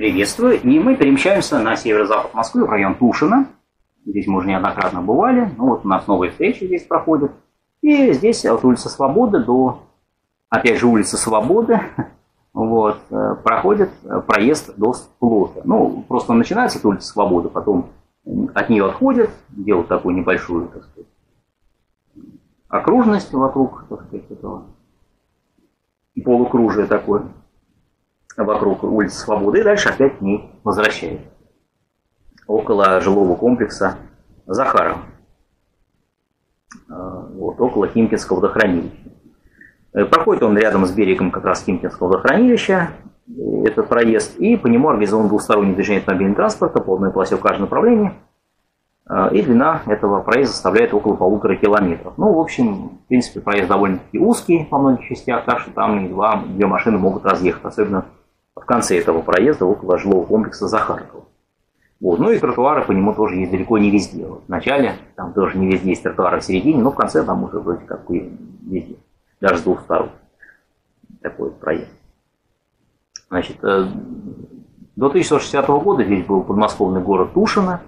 Приветствую. И мы перемещаемся на северо-запад Москвы, в район Тушино. Здесь мы уже неоднократно бывали. Ну, вот у нас новые встречи здесь проходят. И здесь от улицы Свободы до, опять же, улицы Свободы вот, проходит проезд Досфлота. Ну, просто начинается от улицы Свободы, потом от нее отходят, делают такую небольшую, так сказать, окружность вокруг, так сказать, этого полукружие такое вокруг улицы Свободы. И дальше опять к ней возвращают. Около жилого комплекса Захарова. Вот, около Химкинского водохранилища. Проходит он рядом с берегом как раз Химкинского водохранилища, этот проезд, и по нему организован двусторонний движение автомобильного транспорта по одной полосе в каждом направлении, и длина этого проезда составляет около 1,5 километра. Ну, в общем, в принципе, проезд довольно-таки узкий во многих частях, так что там едва две машины могут разъехать, особенно в конце этого проезда около жилого комплекса Захаркова. Вот. Ну и тротуары по нему тоже есть далеко не везде. Вот вначале там тоже не везде есть тротуары, в середине, но в конце там уже вроде как и везде. Даже с двух сторон. Такой вот проезд. Значит, до 1960 года здесь был подмосковный город Тушино.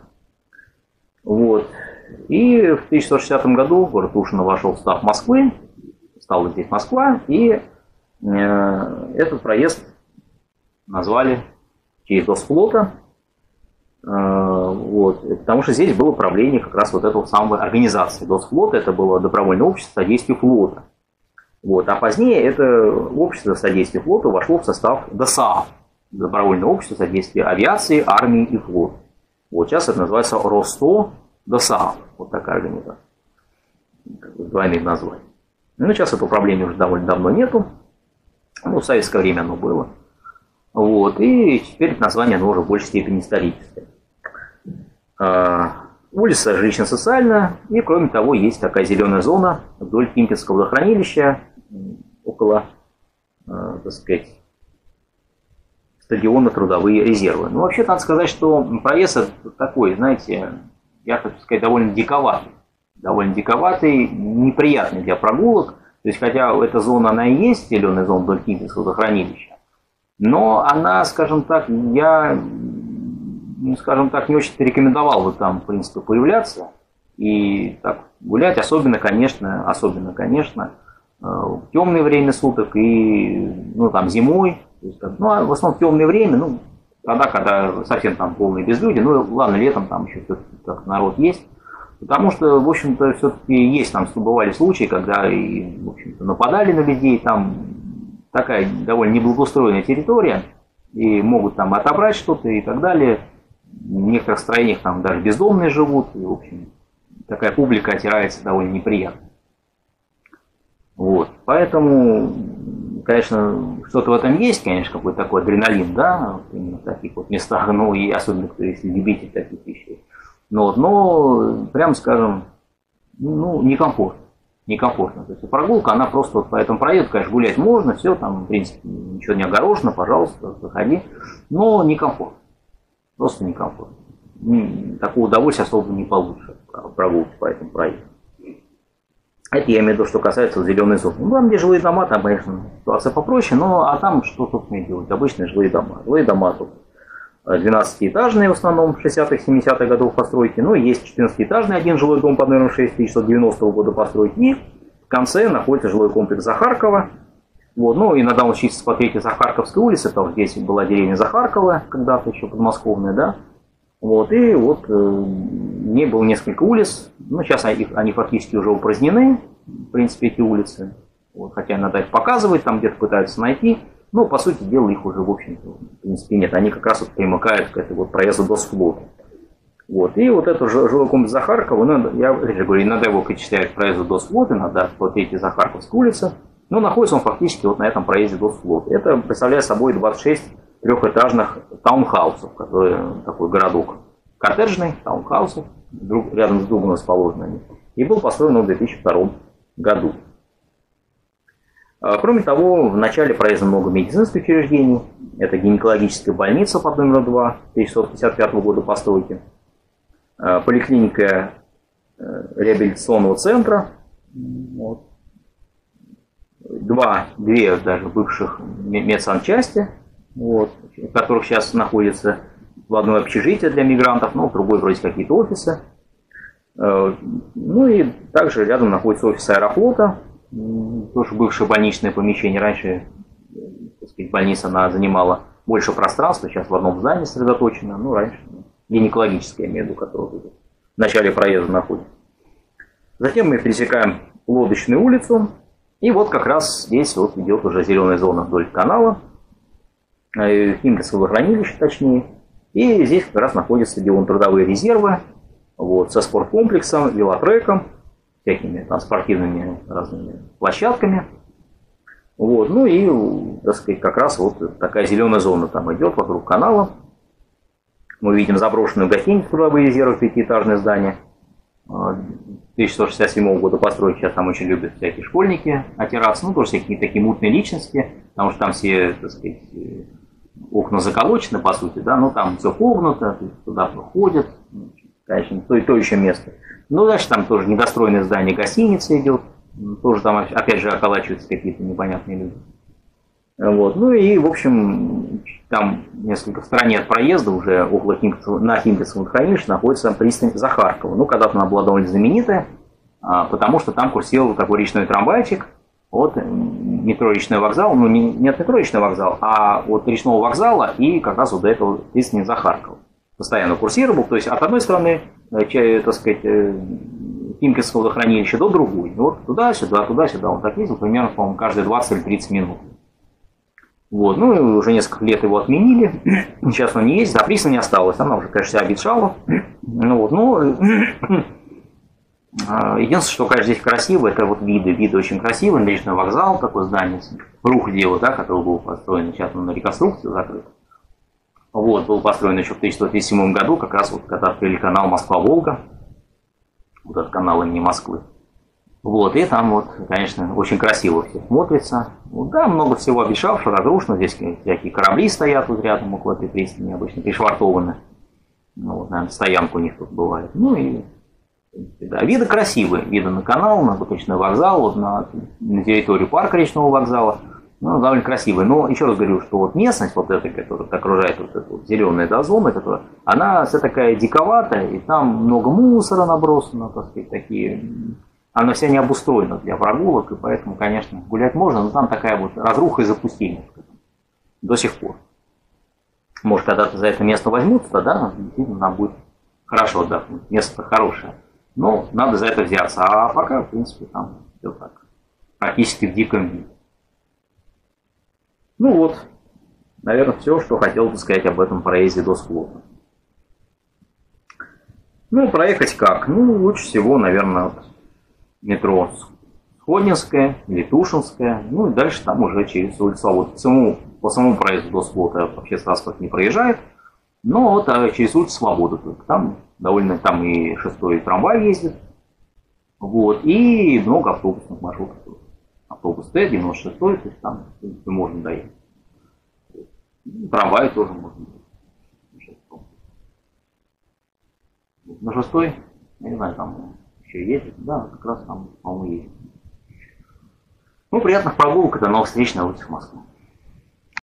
Вот. И в 1960 году город Тушино вошел в состав Москвы. Стала здесь Москва. И этот проезд назвали через Досфлота. Вот, потому что здесь было правление как раз вот этого самой организации Досфлота, это было добровольное общество содействия флота. Вот, а позднее это общество содействия флота вошло в состав ДОСААФ, добровольное общество содействия авиации, армии и флота. Вот сейчас это называется РОСТО ДОСААФ, вот такая организация, двойных названий. Ну, сейчас этого правления уже довольно давно нету, ну, в советское время оно было. Вот, и теперь название оно уже в большей степени историческое. Улица жилищно-социальная, и кроме того есть такая зеленая зона вдоль Химкинского водохранилища, около, так сказать, стадиона «Трудовые резервы». Ну, вообще, надо сказать, что проезд такой, знаете, я хочу сказать, довольно диковатый, неприятный для прогулок. То есть, хотя эта зона, она и есть, зеленая зона вдоль Химкинского водохранилища, но она, скажем так, я, скажем так, не очень-то рекомендовал бы там, в принципе, появляться и так гулять, особенно, конечно, в темное время суток и, ну, там, зимой. То есть, ну, а в основном в темное время, ну, тогда, когда совсем там полное безлюдие, ну, ладно, летом там еще как народ есть. Потому что, в общем-то, все-таки есть там, бывали случаи, когда, и, в общем-то, нападали на людей, там, такая довольно неблагоустроенная территория, и могут там отобрать что-то и так далее. В некоторых строениях там даже бездомные живут, и, в общем, такая публика отирается довольно неприятно. Вот, поэтому, конечно, что-то в этом есть, конечно, какой-то такой адреналин, да, именно в таких вот местах, ну и особенно, если любитель таких вещей. Но прямо скажем, ну, некомфортно. То есть прогулка, она просто вот по этому проезду, конечно, гулять можно, все, там, в принципе, ничего не огорожено, пожалуйста, заходи, но некомфортно, просто некомфортно. Такого удовольствия особо не получится прогулки по этому проезду. Это я имею в виду, что касается зеленой зоны. Ну, там, где жилые дома, там, конечно, ситуация попроще, но а там что, собственно, делать? Обычные жилые дома. Жилые дома тут 12-этажные в основном 60-70-х годов постройки, но есть 14-этажный один жилой дом под номером 6190 года постройки, и в конце находится жилой комплекс Захаркова. Вот, ну, иногда он чистится по третьей Захарковской улице, потому что здесь была деревня Захаркова, когда-то еще подмосковная, да. Вот, и вот в ней было несколько улиц, ну, сейчас они фактически уже упразднены, в принципе, эти улицы, вот, хотя иногда их показывают, там где-то пытаются найти. Ну, по сути дела, их уже, в общем-то, в принципе, нет. Они как раз вот примыкают к этой вот проезду Досфлота. Вот. И вот этот жилой комплекс Захаркова, ну, я говорю, иногда его причисляют к проезду Досфлота, иногда по третьей Захарковской улице, но находится он фактически вот на этом проезде Досфлота. Это представляет собой 26 трехэтажных таунхаусов, которые, такой городок коттеджный, таунхаусов, рядом с другом расположены они. И был построен он в 2002 году. Кроме того, в начале проезда много медицинских учреждений. Это гинекологическая больница под номером 2 1955 года постройки, поликлиника реабилитационного центра, вот, две даже бывших медсанчасти, вот, в которых сейчас находится в одной общежитие для мигрантов, но в другой вроде какие-то офисы. Ну и также рядом находится офис Аэрофлота, тоже бывшее больничное помещение. Раньше, так сказать, больница она занимала больше пространства, сейчас в одном здании сосредоточено, ну раньше гинекологическое, между которым в начале проезда находится. Затем мы пересекаем Лодочную улицу, и вот как раз здесь вот идет уже зеленая зона вдоль канала, Химкинское водохранилище точнее, и здесь как раз находятся трудовые резервы, вот, со спорткомплексом, велотреком, всякими там спортивными разными площадками. Вот, ну и, так сказать, как раз вот такая зеленая зона там идет вокруг канала. Мы видим заброшенную гостиницу «Трудовые резервы», пятиэтажное здание. 1167 года построить, сейчас там очень любят всякие школьники отираться, ну тоже всякие такие мутные личности, потому что там все, так сказать, окна заколочены по сути, да, но там все погнуто, туда ходят, конечно, то еще место. Ну дальше там тоже недостроенное здание гостиницы идет, тоже там опять же околачиваются какие-то непонятные люди. Вот. Ну и, в общем, там несколько в стороне от проезда, уже около Химкинского водохранилища, находится пристань Захаркова. Ну, когда-то она была довольно знаменитая, потому что там курсировал такой речной трамвайчик от метро Речной вокзал, ну, не от метро Речной вокзал, а от Речного вокзала и как раз вот до этого пристани Захаркова. Постоянно курсировал, то есть от одной стороны, так сказать, Химкинского водохранилища до другой. Вот туда-сюда, туда-сюда. Он так ездил примерно, по-моему, каждые 20 или 30 минут. Вот, ну и уже несколько лет его отменили, сейчас он не есть, за пристань не осталось, она уже, конечно, себя обветшала. Ну, вот, единственное, что, конечно, здесь красиво, это вот виды очень красивые, Речной вокзал, такое здание, рух дело, да, которое было построено, сейчас оно на реконструкцию закрыто. Вот, было построено еще в 1937 году, как раз вот когда открыли канал Москва-Волга, вот этот канал имени Москвы. Вот, и там вот, конечно, очень красиво все смотрится. Вот, да, много всего обещавшего, разрушено. Здесь всякие корабли стоят вот рядом, около этой пристани обычно пришвартованы. Ну, вот, наверное, стоянка у них тут бывает. Ну и да, виды красивые. Виды на канал, на Речной вокзал, вот, на территорию парка Речного вокзала. Ну, довольно красивые. Но еще раз говорю, что вот местность вот эта, которая окружает вот эту вот зеленую зону, которая, она вся такая диковатая, и там много мусора набросано, так сказать, такие... Она вся не обустроена для прогулок, и поэтому, конечно, гулять можно, но там такая вот разруха и запустение до сих пор. Может, когда-то за это место возьмут, тогда действительно нам будет хорошо отдохнуть, место хорошее. Но надо за это взяться, а пока, в принципе, там все так, практически в диком виде. Ну вот, наверное, все, что хотел бы сказать об этом проезде Досфлота. Ну, проехать как? Ну, лучше всего, наверное, метро Сходнинская, Летушинская, ну и дальше там уже через улицу. Вот по самому проезду Досфлота вообще транспорт не проезжает, но вот через улицу Свободы только. Там довольно, там и 6-й трамвай ездит, вот, и много автобусных маршрутов. Автобус Т, 96-й, то есть там можно доехать. Трамвай тоже можно доехать. На 6-й, я не знаю, там... Ездит, да, как раз там, по-моему, ездит. Ну, приятных прогулок, до новых встреч на улицах Москвы.